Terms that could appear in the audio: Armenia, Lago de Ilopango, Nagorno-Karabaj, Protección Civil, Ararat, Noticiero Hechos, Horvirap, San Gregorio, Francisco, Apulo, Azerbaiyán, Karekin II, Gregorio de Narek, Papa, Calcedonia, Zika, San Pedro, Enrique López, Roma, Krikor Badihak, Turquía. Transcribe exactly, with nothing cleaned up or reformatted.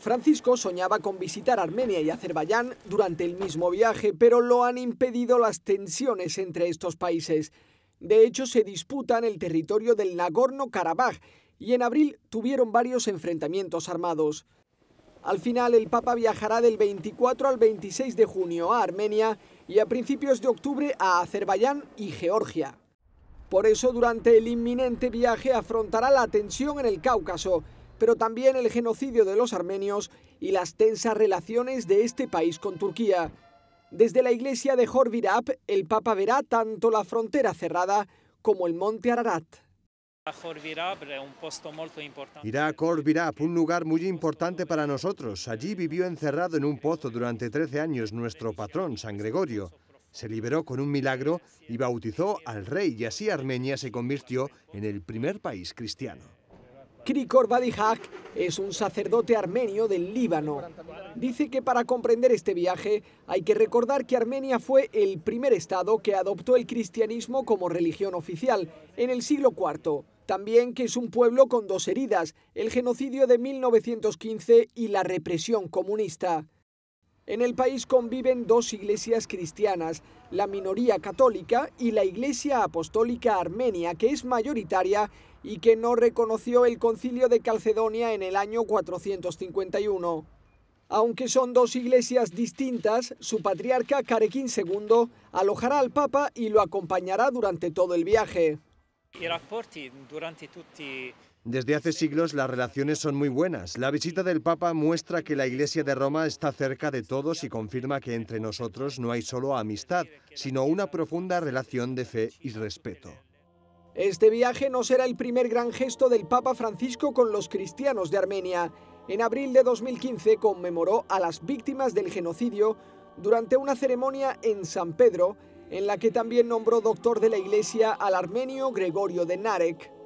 Francisco soñaba con visitar Armenia y Azerbaiyán durante el mismo viaje, pero lo han impedido las tensiones entre estos países. De hecho, se disputan el territorio del Nagorno-Karabaj y en abril tuvieron varios enfrentamientos armados. Al final, el Papa viajará del veinticuatro al veintiséis de junio a Armenia y a principios de octubre a Azerbaiyán y Georgia. Por eso, durante el inminente viaje afrontará la tensión en el Cáucaso, pero también el genocidio de los armenios y las tensas relaciones de este país con Turquía. Desde la iglesia de Horvirap, el Papa verá tanto la frontera cerrada como el monte Ararat. Irá a Horvirap, un lugar muy importante para nosotros. Allí vivió encerrado en un pozo durante trece años nuestro patrón, San Gregorio. Se liberó con un milagro y bautizó al rey, y así Armenia se convirtió en el primer país cristiano. Krikor Badihak es un sacerdote armenio del Líbano. Dice que para comprender este viaje hay que recordar que Armenia fue el primer estado que adoptó el cristianismo como religión oficial en el siglo cuarto. También que es un pueblo con dos heridas, el genocidio de mil novecientos quince y la represión comunista. En el país conviven dos iglesias cristianas, la minoría católica y la Iglesia Apostólica Armenia, que es mayoritaria y que no reconoció el Concilio de Calcedonia en el año cuatrocientos cincuenta y uno. Aunque son dos iglesias distintas, su patriarca Karekin segundo alojará al Papa y lo acompañará durante todo el viaje. Desde hace siglos las relaciones son muy buenas. La visita del Papa muestra que la Iglesia de Roma está cerca de todos y confirma que entre nosotros no hay solo amistad, sino una profunda relación de fe y respeto. Este viaje no será el primer gran gesto del Papa Francisco con los cristianos de Armenia. En abril de dos mil quince conmemoró a las víctimas del genocidio durante una ceremonia en San Pedro, en la que también nombró doctor de la Iglesia al armenio Gregorio de Narek.